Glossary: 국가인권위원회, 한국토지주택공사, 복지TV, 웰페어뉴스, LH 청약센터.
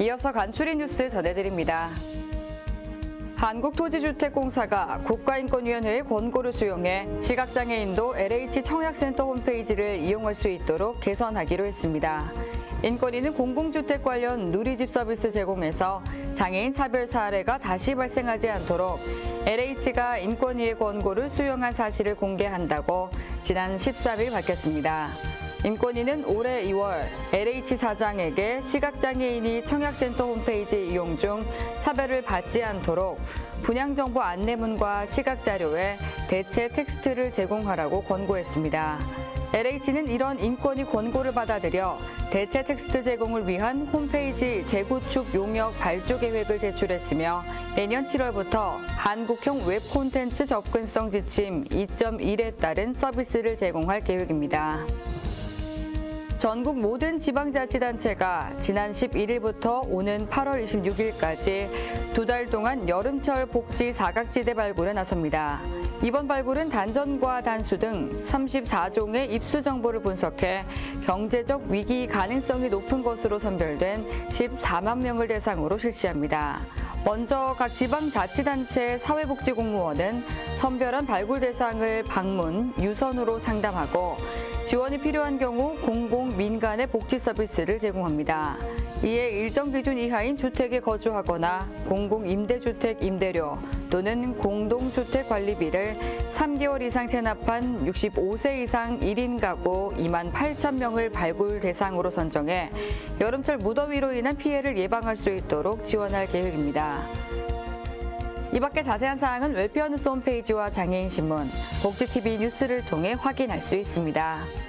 이어서 간추린 뉴스 전해드립니다. 한국토지주택공사가 국가인권위원회의 권고를 수용해 시각장애인도 LH 청약센터 홈페이지를 이용할 수 있도록 개선하기로 했습니다. 인권위는 공공주택 관련 누리집 서비스 제공에서 장애인 차별 사례가 다시 발생하지 않도록 LH가 인권위의 권고를 수용한 사실을 공개한다고 지난 13일 밝혔습니다. 인권위는 올해 2월 LH 사장에게 시각장애인이 청약센터 홈페이지 이용 중 차별을 받지 않도록 분양정보 안내문과 시각자료에 대체 텍스트를 제공하라고 권고했습니다. LH는 이런 인권위 권고를 받아들여 대체 텍스트 제공을 위한 홈페이지 재구축 용역 발주 계획을 제출했으며 내년 7월부터 한국형 웹 콘텐츠 접근성 지침 2.1에 따른 서비스를 제공할 계획입니다. 전국 모든 지방자치단체가 지난 11일부터 오는 8월 26일까지 2달 동안 여름철 복지 사각지대 발굴에 나섭니다. 이번 발굴은 단전과 단수 등 34종의 입수 정보를 분석해 경제적 위기 가능성이 높은 것으로 선별된 14만 명을 대상으로 실시합니다. 먼저 각 지방자치단체 사회복지공무원은 선별한 발굴 대상을 방문, 유선으로 상담하고 지원이 필요한 경우 공공, 민간의 복지 서비스를 제공합니다. 이에 일정 기준 이하인 주택에 거주하거나 공공임대주택 임대료 또는 공동주택관리비를 3개월 이상 체납한 65세 이상 1인 가구 2만 8천 명을 발굴 대상으로 선정해 여름철 무더위로 인한 피해를 예방할 수 있도록 지원할 계획입니다. 이 밖에 자세한 사항은 웰페어뉴스 홈페이지와 장애인신문, 복지TV 뉴스를 통해 확인할 수 있습니다.